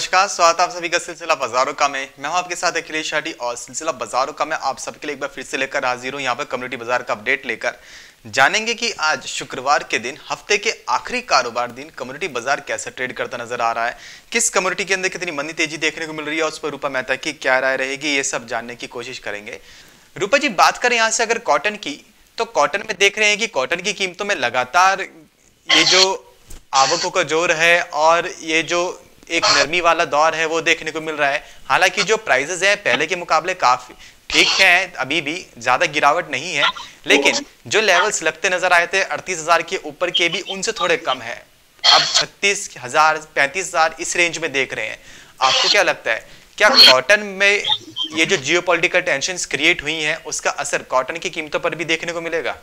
नमस्कार, स्वागत आप सभी का सिलसिला बाजारों का में। मैं हूं आपके साथ अखिलेश शाठी और सिलसिला बाजारों का मैं आप सबके लिए एक बार फिर से लेकर हाजिर हूं। यहां पर कम्युनिटी बाजार का अपडेट लेकर जानेंगे कि आज शुक्रवार के दिन, हफ्ते के आखिरी कारोबार दिन, कम्युनिटी बाजार कैसे ट्रेड करता नजर आ रहा है, किस कम्युनिटी के अंदर कितनी मंदी तेजी देखने को मिल रही है, उस पर रूपा मेहता की क्या राय रहेगी, ये सब जानने की कोशिश करेंगे। रूपा जी, बात करें यहाँ से अगर कॉटन की, तो कॉटन में देख रहे हैं कि कॉटन की कीमतों में लगातार ये जो आवकों का जोर है और ये जो एक नरमी वाला दौर है वो देखने को मिल रहा है। हालांकि जो प्राइसेस हैं पहले के मुकाबले काफी ठीक है, अभी भी ज्यादा गिरावट नहीं है, लेकिन जो लेवल्स लगते नजर आए थे 38,000 के ऊपर के भी उनसे थोड़े कम है। अब 36,000 35,000 इस रेंज में देख रहे हैं। आपको क्या लगता है, क्या कॉटन में ये जो जियोपॉलिटिकल टेंशंस क्रिएट हुई हैं उसका असर कॉटन की कीमतों पर भी देखने को मिलेगा?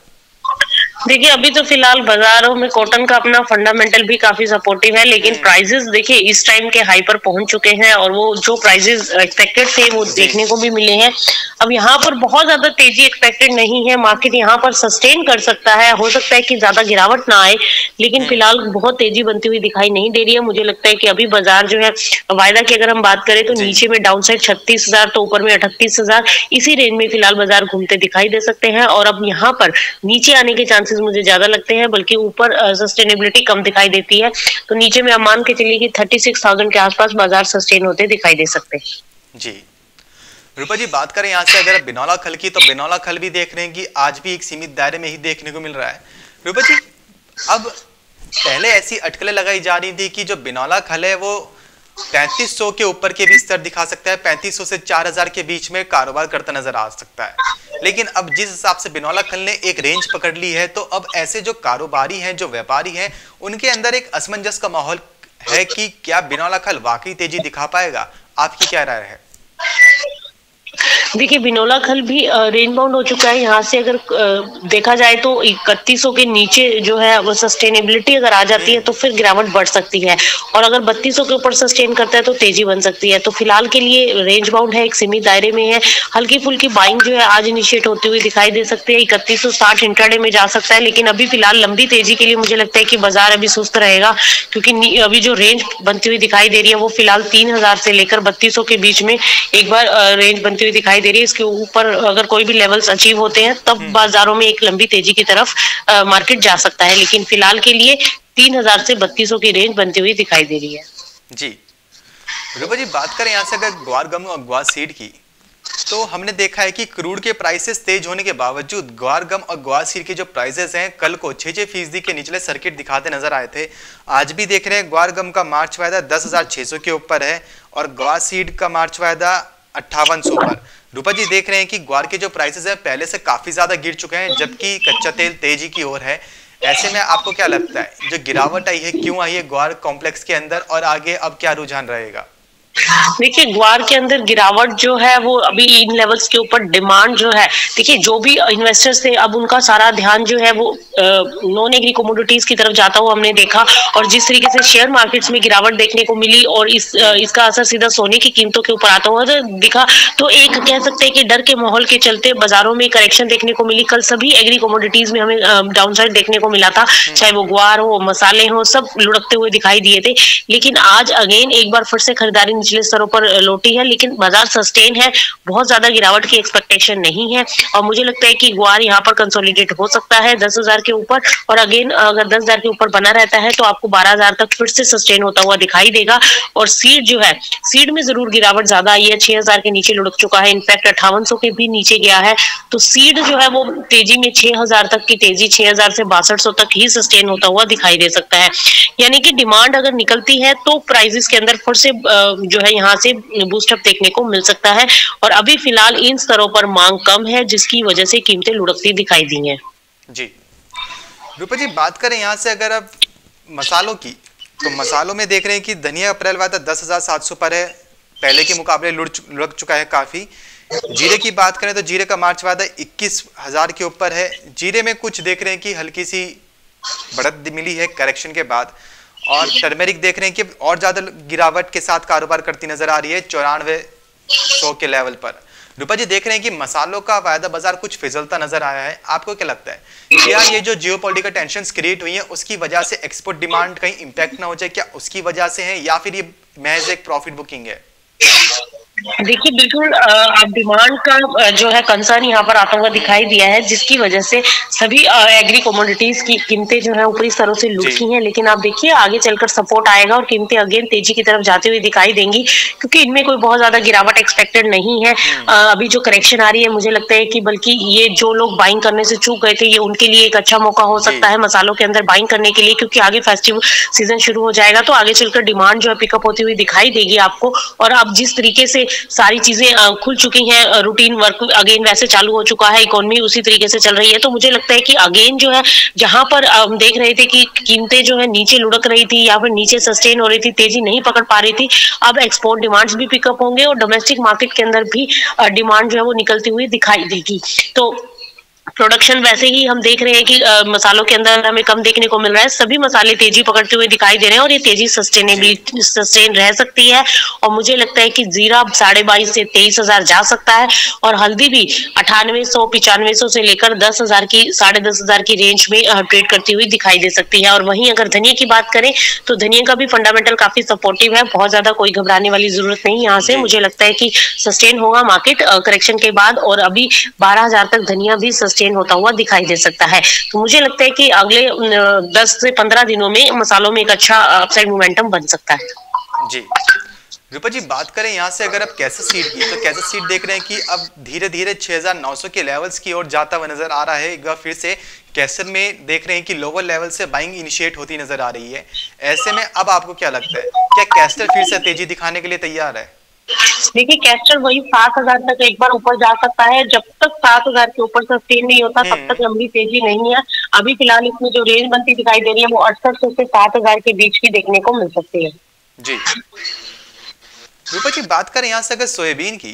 देखिए, अभी तो फिलहाल बाजारों में कॉटन का अपना फंडामेंटल भी काफी सपोर्टिव है, लेकिन प्राइसेस देखिए इस टाइम के हाई पर पहुंच चुके हैं और वो जो प्राइसेस एक्सपेक्टेड थे वो देखने को भी मिले हैं। अब यहाँ पर बहुत ज्यादा तेजी एक्सपेक्टेड नहीं है, मार्केट यहाँ पर सस्टेन कर सकता है। हो सकता है कि ज्यादा गिरावट ना आए, लेकिन फिलहाल बहुत तेजी बनती हुई दिखाई नहीं दे रही है। मुझे लगता है कि अभी बाजार जो है वायदा की अगर हम बात करें तो नीचे में डाउन साइड 36,000 तो ऊपर में 38,000, इसी रेंज में फिलहाल बाजार घूमते दिखाई दे सकते हैं। और अब यहाँ पर नीचे आने के चांसेस मुझे ज्यादा लगते हैं, बल्कि ऊपर सस्टेनेबिलिटी कम दिखाई देती है। तो नीचे में मान के चलिए कि 36,000 के आसपास बाजार सस्टेन होते दिखाई दे सकते हैं। जी रूपा जी, बात करें यहाँ से अगर बिनौला खल की, तो बिनौला खल भी देख रहे हैं कि आज भी एक सीमित दायरे में ही देखने को मिल रहा है। रूपा जी, अब पहले ऐसी अटकलें लगाई जा रही थी कि जो बिनौला खल है वो 3500 के ऊपर के भी स्तर दिखा सकता है, 3500 से 4000 के बीच में कारोबार करता नजर आ सकता है, लेकिन अब जिस हिसाब से बिनौला खल ने एक रेंज पकड़ ली है, तो अब ऐसे जो कारोबारी हैं, जो व्यापारी हैं, उनके अंदर एक असमंजस का माहौल है कि क्या बिनौला खल वाकई तेजी दिखा पाएगा? आपकी क्या राय है? देखिए, बिनौला खल भी रेंज बाउंड हो चुका है। यहाँ से अगर देखा जाए तो 3100 के नीचे जो है वो सस्टेनेबिलिटी अगर आ जाती है तो फिर गिरावट बढ़ सकती है, और अगर 3200 के ऊपर सस्टेन करता है तो तेजी बन सकती है। तो फिलहाल के लिए रेंज बाउंड है, एक सीमित दायरे में है। हल्की फुल्की बाइंग जो है आज इनिशिएट होती हुई दिखाई दे सकती है। 3160 इंट्राडे में जा सकता है, लेकिन अभी फिलहाल लंबी तेजी के लिए मुझे लगता है कि बाजार अभी सुस्त रहेगा, क्योंकि अभी जो रेंज बनती हुई दिखाई दे रही है वो फिलहाल 3000 से लेकर 3200 के बीच में एक बार रेंज बनती हुई दिखाई दे रही है। इसके ऊपर अगर कोई भी लेवल्स अचीव होते हैं तब बाजारों में एक लंबी तेजी की तरफ मार्केट जा सकता है, लेकिन फिलहाल के लिए 3000 से 3200 की रेंज बनती हुई दिखाई दे रही है। जी रूपा जी, बात करें यहाँ से अगर ग्वारगम और ग्वार सीड की, तो हमने देखा है कि क्रूड के प्राइसेस तेज होने के बावजूद ग्वारगम और ग्वार सीड के जो प्राइसेस हैं कल को 6-6% के निचले सर्किट दिखाते नजर आए थे। आज भी देख रहे हैं ग्वारगम का मार्च वायदा 10,600 के ऊपर है और ग्वार सीड का मार्च वायदा 5800 पर। रूपा जी, देख रहे हैं कि ग्वार के जो प्राइसेस हैं पहले से काफी ज्यादा गिर चुके हैं, जबकि कच्चा तेल तेजी की ओर है। ऐसे में आपको क्या लगता है, जो गिरावट आई है क्यों आई है ग्वार कॉम्प्लेक्स के अंदर, और आगे अब क्या रुझान रहेगा? देखिए, ग्वार के अंदर गिरावट जो है वो अभी इन लेवल्स के ऊपर डिमांड जो है, देखिए जो भी इन्वेस्टर्स थे अब उनका सारा ध्यान जो है वो नॉन एग्री कमोडिटीज की तरफ जाता हुआ हमने देखा, और जिस तरीके से शेयर मार्केट्स में गिरावट देखने को मिली और इसका असर सीधा सोने की कीमतों के ऊपर आता हुआ दिखा। तो एक कह सकते हैं कि डर के माहौल के चलते बाजारों में करेक्शन देखने को मिली। कल सभी एग्री कमोडिटीज में हमें डाउनसाइड देखने को मिला था, चाहे वो ग्वार हो, मसाले हो, सब लुढ़कते हुए दिखाई दिए थे। लेकिन आज अगेन एक बार फिर से खरीदारी पिछले स्तरों पर लौटी है, लेकिन बाजार सस्टेन है, बहुत ज्यादा गिरावट की एक्सपेक्टेशन नहीं है। और मुझे लगता है कि ग्वार यहाँ पर कंसोलिडेट हो सकता है 10,000 के ऊपर, और अगेन अगर 10,000 के ऊपर बना रहता है तो आपको 12,000 तक फिर से सस्टेन होता हुआ दिखाई देगा। और सीड जो है, सीड में जरूर गिरावट ज्यादा आई है, 6,000 के नीचे लुढ़क चुका है, इनफैक्ट 5800 के भी नीचे गया है। तो सीड जो है वो तेजी में 6,000 तक की तेजी, 6,000 से 6,200 तक ही सस्टेन होता हुआ दिखाई दे सकता है। यानी कि डिमांड अगर निकलती है तो प्राइसेस के अंदर फिर से जो है यहाँ से बूस्टअप देखने को मिल सकता है। और अभी फिलहाल इन स्तरों पर मांग कम है, जिसकी वजह से कीमतें लुढ़कती दिखाई दी हैं। जी रूपा जी, बात करें यहाँ से अगर अब मसालों की, तो मसालों में देख रहे हैं कि धनिया अप्रैल वायदा 10,700 पर है, पहले के मुकाबले लुढ़क चुका है काफी। जीरे की बात करें तो जीरे का मार्च वायदा 21,000 के ऊपर है। जीरे में कुछ देख रहे हैं कि हल्की सी बढ़त मिली है करेक्शन के बाद। और टर्मेरिक देख रहे हैं कि और ज्यादा गिरावट के साथ कारोबार करती नजर आ रही है 9400 के लेवल पर। रूपा जी, देख रहे हैं कि मसालों का वायदा बाजार कुछ फिसलता नजर आया है। आपको क्या लगता है, क्या ये जो जियोपॉलिटिकल टेंशंस क्रिएट हुई है उसकी वजह से एक्सपोर्ट डिमांड कहीं इंपैक्ट ना हो जाए, क्या उसकी वजह से है, या फिर ये महज एक प्रॉफिट बुकिंग है। देखिए बिल्कुल आप डिमांड का जो है कंसर्न यहाँ पर आता हुआ दिखाई दिया है, जिसकी वजह से सभी एग्री कमोडिटीज की कीमतें जो है ऊपरी स्तरों से लुढ़की हैं, लेकिन आप देखिए आगे चलकर सपोर्ट आएगा और कीमतें अगेन तेजी की तरफ जाते हुए दिखाई देंगी, क्योंकि इनमें कोई बहुत ज्यादा गिरावट एक्सपेक्टेड नहीं है। अभी जो करेक्शन आ रही है मुझे लगता है कि बल्कि ये जो लोग बाइंग करने से चूक गए थे ये उनके लिए एक अच्छा मौका हो सकता है मसालों के अंदर बाइंग करने के लिए, क्योंकि आगे फेस्टिव सीजन शुरू हो जाएगा तो आगे चलकर डिमांड जो है पिकअप होती हुई दिखाई देगी आपको। और अब जिस तरीके से सारी चीजें खुल चुकी हैं, रूटीन वर्क अगेन वैसे चालू हो चुका है, इकोनॉमी उसी तरीके से चल रही है, तो मुझे लगता है कि अगेन जो है जहां पर हम देख रहे थे कि कीमतें जो है नीचे लुढ़क रही थी या फिर नीचे सस्टेन हो रही थी, तेजी नहीं पकड़ पा रही थी, अब एक्सपोर्ट डिमांड्स भी पिकअप होंगे और डोमेस्टिक मार्केट के अंदर भी डिमांड जो है वो निकलती हुई दिखाई देगी। तो प्रोडक्शन वैसे ही हम देख रहे हैं कि मसालों के अंदर हमें कम देखने को मिल रहा है, सभी मसाले तेजी पकड़ते हुए दिखाई दे रहे हैं और ये तेजी सस्टेन रह सकती है। और मुझे लगता है कि जीरा 22,500 से 23,000 जा सकता है और हल्दी भी 9800-9500 से लेकर 10,000 की 10,500 की रेंज में ट्रेड करती हुई दिखाई दे सकती है। और वहीं अगर धनिया की बात करें तो धनिया का भी फंडामेंटल काफी सपोर्टिव है, बहुत ज्यादा कोई घबराने वाली जरूरत नहीं। यहाँ से मुझे लगता है कि सस्टेन होगा मार्केट करेक्शन के बाद और अभी 12,000 तक धनिया भी चेन होता हुआ दिखाई दे सकता है। तो मुझे लगता है कि अगले 10 से 15 दिनों में मसालों में एक अच्छा अपसाइड मोमेंटम बन सकता है। जी रूपा जी, बात करें यहाँ से अगर आप कैसे सीड की, तो कैसे सीड देख रहे हैं कि अब धीरे धीरे 6,900 के लेवल्स की ओर जाता हुआ नजर आ रहा है। एक बार फिर से कैसर में देख रहे हैं कि लोअर लेवल से बाइंग इनिशिएट होती नजर आ रही है। ऐसे में अब आपको क्या लगता है, क्या कैस्टर फिर से तेजी दिखाने के लिए तैयार है? देखिए कैस्टर वही 7,000 तक एक बार ऊपर जा सकता है, जब तक 7,000 के ऊपर सस्टेन नहीं होता तब तक लंबी तेजी नहीं है। अभी फिलहाल इसमें जो रेंज बनती दिखाई दे रही है वो 6800 से 7000 के बीच की देखने को मिल सकती है। जी रूपा जी, बात करें यहाँ से अगर सोयाबीन की,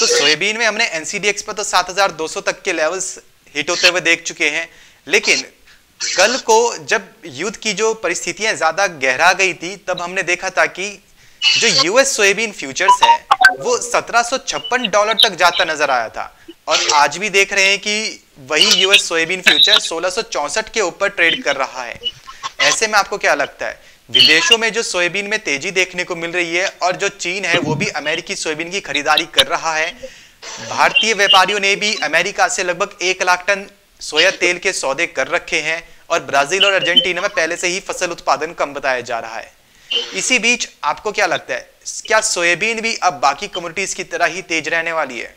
तो सोयाबीन में हमने एनसीडीएक्स पर तो 7200 तक के लेवल्स हिट होते हुए देख चुके हैं, लेकिन कल को जब युद्ध की जो परिस्थितियां ज्यादा गहरा गई थी तब हमने देखा था कि जो यूएस सोयाबीन फ्यूचर्स है वो $1,756 तक जाता नजर आया था और आज भी देख रहे हैं कि वही यूएस सोयाबीन फ्यूचर 1664 के ऊपर ट्रेड कर रहा है। ऐसे में आपको क्या लगता है, विदेशों में जो सोयाबीन में तेजी देखने को मिल रही है और जो चीन है वो भी अमेरिकी सोयाबीन की खरीदारी कर रहा है, भारतीय व्यापारियों ने भी अमेरिका से लगभग 1 लाख टन सोया तेल के सौदे कर रखे हैं और ब्राजील और अर्जेंटीना में पहले से ही फसल उत्पादन कम बताया जा रहा है। इसी बीच आपको क्या लगता है, क्या सोयाबीन भी अब बाकी कमोडिटीज की तरह ही तेज रहने वाली है?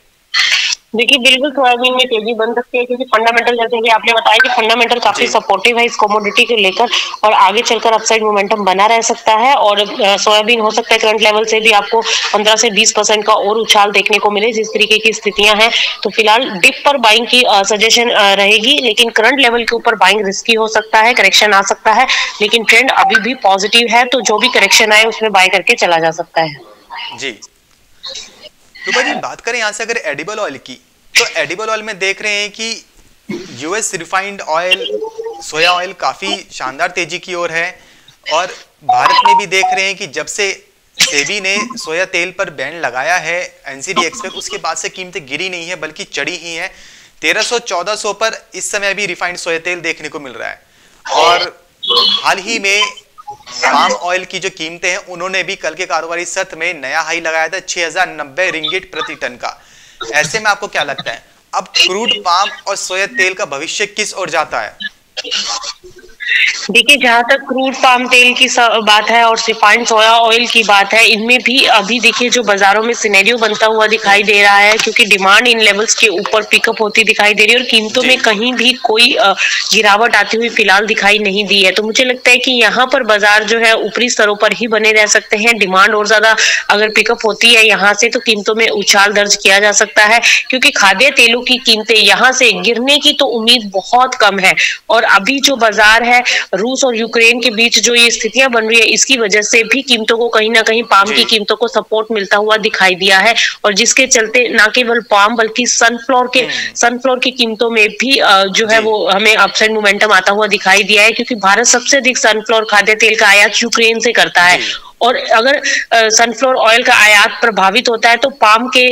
देखिए बिल्कुल सोयाबीन में तेजी बन सकती है, क्योंकि फंडामेंटल जैसे कि आपने बताया कि फंडामेंटल काफी सपोर्टिव है इस कमोडिटी को लेकर और आगे चलकर अपसाइड मोमेंटम बना रह सकता है। और सोयाबीन हो सकता है करंट लेवल से भी आपको 15 से 20% का और उछाल देखने को मिले, जिस तरीके की स्थितियां हैं। तो फिलहाल डिप पर बाइंग की सजेशन रहेगी, लेकिन करंट लेवल के ऊपर बाइंग रिस्की हो सकता है, करेक्शन आ सकता है, लेकिन ट्रेंड अभी भी पॉजिटिव है तो जो भी करेक्शन आए उसमें बाय करके चला जा सकता है। जी रूपा जी, बात करें यहाँ से अगर एडिबल ऑयल की, तो एडिबल ऑयल में देख रहे हैं कि US refined oil, soya oil काफ़ी शानदार तेजी की ओर है और भारत में भी देख रहे हैं कि जब से सेबी ने सोया तेल पर बैन लगाया है एनसीडीएक्स पर, उसके बाद से कीमतें गिरी नहीं है बल्कि चढ़ी ही हैं। 1300-1400 पर इस समय भी रिफाइंड सोया तेल देखने को मिल रहा है और हाल ही में पाम ऑयल की जो कीमतें हैं उन्होंने भी कल के कारोबारी सत्र में नया हाई लगाया था 6090 रिंगिट प्रति टन का। ऐसे में आपको क्या लगता है, अब क्रूड पाम और सोया तेल का भविष्य किस ओर जाता है? देखिए जहाँ तक क्रूड पाम तेल की बात है और रिफाइंड सोया ऑयल की बात है, इनमें भी अभी देखिए जो बाजारों में सिनेरियो बनता हुआ दिखाई दे रहा है, क्योंकि डिमांड इन लेवल्स के ऊपर पिकअप होती दिखाई दे रही है और कीमतों में कहीं भी कोई गिरावट आती हुई फिलहाल दिखाई नहीं दी है। तो मुझे लगता है कि यहाँ पर बाजार जो है ऊपरी स्तरों पर ही बने रह सकते हैं। डिमांड और ज्यादा अगर पिकअप होती है यहाँ से तो कीमतों में उछाल दर्ज किया जा सकता है, क्योंकि खाद्य तेलों की कीमतें यहाँ से गिरने की तो उम्मीद बहुत कम है। और अभी जो बाजार है रूस और यूक्रेन के बीच जो ये स्थितियां बन रही है, इसकी वजह से भी कीमतों को कहीं ना कहीं पाम की कीमतों को सपोर्ट मिलता हुआ दिखाई दिया है और जिसके चलते ना केवल पाम बल्कि सनफ्लावर की कीमतों में भी जो है वो हमें अपसाइड मोमेंटम आता हुआ दिखाई दिया है, क्योंकि भारत सबसे अधिक सनफ्लावर खाद्य तेल का आयात यूक्रेन से करता है और अगर सनफ्लावर ऑयल का आयात प्रभावित होता है तो पाम के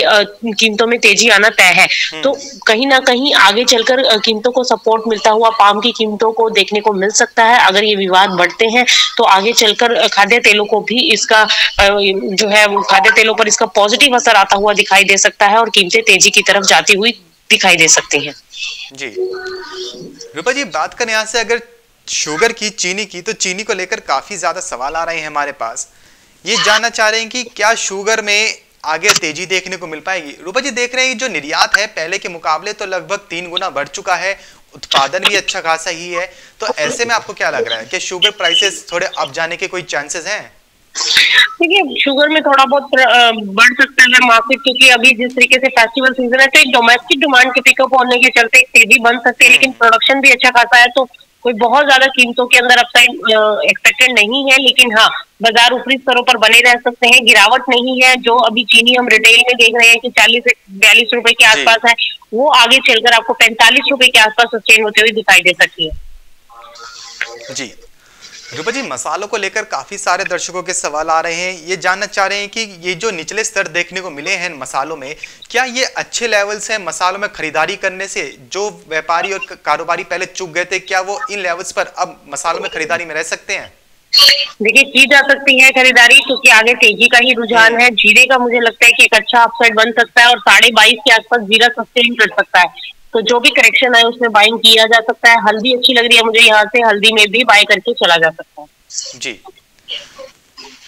कीमतों में तेजी आना तय है। तो कहीं ना कहीं आगे चलकर कीमतों को सपोर्ट मिलता हुआ पाम की कीमतों को देखने को मिल सकता है। अगर ये विवाद बढ़ते हैं तो आगे चलकर खाद्य तेलों को भी इसका जो है खाद्य तेलों पर इसका पॉजिटिव असर आता हुआ दिखाई दे सकता है और कीमतें तेजी की तरफ जाती हुई दिखाई दे सकती हैं। जी रूपा जी, बात करें यहाँ से अगर शुगर की, चीनी की, तो चीनी को लेकर काफी ज्यादा सवाल आ रहे हैं हमारे पास। ये जानना चाह रहे हैं कि क्या शुगर में आगे तेजी देखने को मिल पाएगी? रूपा जी देख रहे हैं जो निर्यात है पहले के मुकाबले तो लगभग 3 गुना बढ़ चुका है, उत्पादन भी अच्छा खासा ही है, तो ऐसे में आपको क्या लग रहा है कि शुगर प्राइसेस थोड़े अप जाने के कोई चांसेस हैं? देखिए शुगर में थोड़ा बहुत बढ़ सकता है मार्केट, क्योंकि अभी जिस तरीके से फेस्टिवल सीजन है तो एक डोमेस्टिक डिमांड के पिकअप होने के चलते एक तेजी बन सकती है, लेकिन प्रोडक्शन भी अच्छा खासा है तो कोई बहुत ज्यादा कीमतों के अंदर अपसाइड एक्सपेक्टेड नहीं है। लेकिन हाँ, बाजार ऊपरी स्तरों पर बने रह सकते हैं, गिरावट नहीं है। जो अभी चीनी हम रिटेल में देख रहे हैं कि 40 से 42 रुपए के आसपास है, वो आगे चलकर आपको 45 रुपए के आसपास सस्टेन होते हुए दिखाई दे सकती है। जी रूपा जी, मसालों को लेकर काफी सारे दर्शकों के सवाल आ रहे हैं। ये जानना चाह रहे हैं कि ये जो निचले स्तर देखने को मिले हैं मसालों में, क्या ये अच्छे लेवल्स हैं? मसालों में खरीदारी करने से जो व्यापारी और कारोबारी पहले चूक गए थे, क्या वो इन लेवल्स पर अब मसालों में खरीदारी में रह सकते हैं? देखिए की जा सकती है खरीदारी, क्योंकि आगे तेजी का ही रुझान है। जीरे का मुझे लगता है कि एक अच्छा अपसेट बन सकता है और 22.5 के आसपास जीरा सस्टेन कर सकता है, तो जो भी करेक्शन आए उसमें बाइंग किया जा सकता है। हल्दी अच्छी लग रही है मुझे, यहाँ से हल्दी में भी बाय करके चला जा सकता है। जी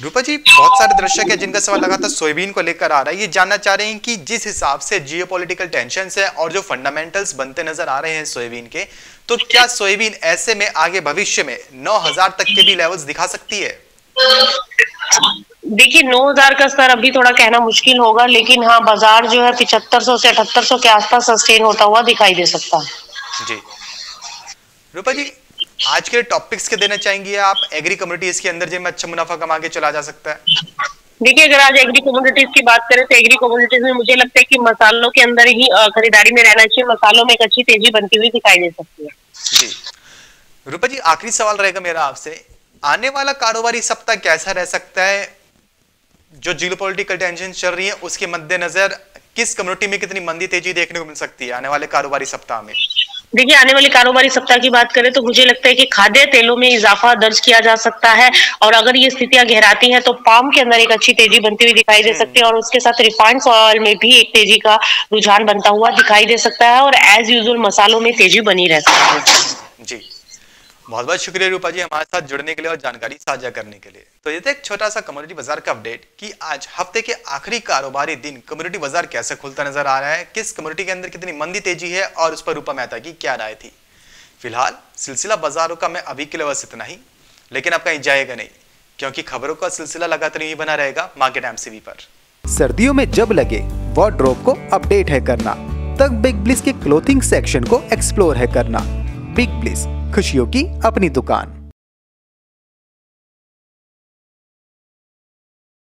रूपा जी, बहुत सारे दर्शक हैं जिनका सवाल लगातार सोयाबीन को लेकर आ रहा है। ये जानना चाह रहे हैं कि जिस हिसाब से जियोपॉलिटिकल टेंशन्स है और जो फंडामेंटल्स बनते नजर आ रहे हैं सोयाबीन के, तो क्या सोयाबीन ऐसे में आगे भविष्य में 9,000 तक के भी लेवल्स दिखा सकती है? देखिए 9,000 का स्तर अभी थोड़ा कहना मुश्किल होगा, लेकिन हाँ बाजार जो है 7500 से 7800 के आसपास सस्टेन होता हुआ दिखाई दे सकता है। जी रूपा जी, आज के टॉपिक्स के देना चाहेंगी आप? एग्री कम्युनिटीज के अंदर जिनमें अच्छा मुनाफा कमा के चला जा सकता है। देखिए अगर आज एग्री कम्युनिटीज की बात करें तो एग्री कम्युनिटीज में मुझे लगता है कि मसालों के अंदर ही खरीदारी में रहना चाहिए, मसालों में एक अच्छी तेजी बनती हुई दिखाई दे सकती है। जी रूपा जी, आखिरी सवाल रहेगा मेरा आपसे, आने वाला कारोबारी सप्ताह कैसा रह सकता है? जो जियोपॉलिटिकल टेंशन चल रही है उसके मद्देनजर किस कम्युनिटी में कितनी मंदी तेजी देखने को मिल सकती है आने वाले कारोबारी सप्ताह में? देखिए आने वाले कारोबारी सप्ताह की बात करें तो मुझे लगता है कि खाद्य तेलों में इजाफा दर्ज किया जा सकता है और अगर ये स्थितियां गहराती हैं तो पाम के अंदर एक अच्छी तेजी बनती हुई दिखाई दे सकती है और उसके साथ रिफाइंड ऑयल में भी एक तेजी का रुझान बनता हुआ दिखाई दे सकता है और एज यूजुअल मसालों में तेजी बनी रह सकती है। जी बहुत बहुत शुक्रिया रूपा जी हमारे साथ जुड़ने के लिए और जानकारी साझा करने के लिए। तो ये था एक छोटा सा कम्युनिटी बाजार का अपडेट कि आज हफ्ते के आखिरी कारोबारी दिन कम्युनिटी बाजार कैसे खुलता नजर आ रहा है, किस कम्युनिटी के अंदर कितनी मंदी तेजी है और उस पर रूपा मेहता की क्या राय थी। फिलहाल सिलसिला बाजारों का मैं अभी के लिए बस इतना ही, लेकिन आप कहीं जाएगा नहीं क्योंकि खबरों का सिलसिला लगातार ही बना रहेगा मार्केट एमसीवी पर। सर्दियों में जब लगे वार्डरोब को अपडेट है करना, तब बिग ब्लिस के क्लोथिंग सेक्शन को एक्सप्लोर है करना। बिग ब्लिस, खुशियों की अपनी दुकान।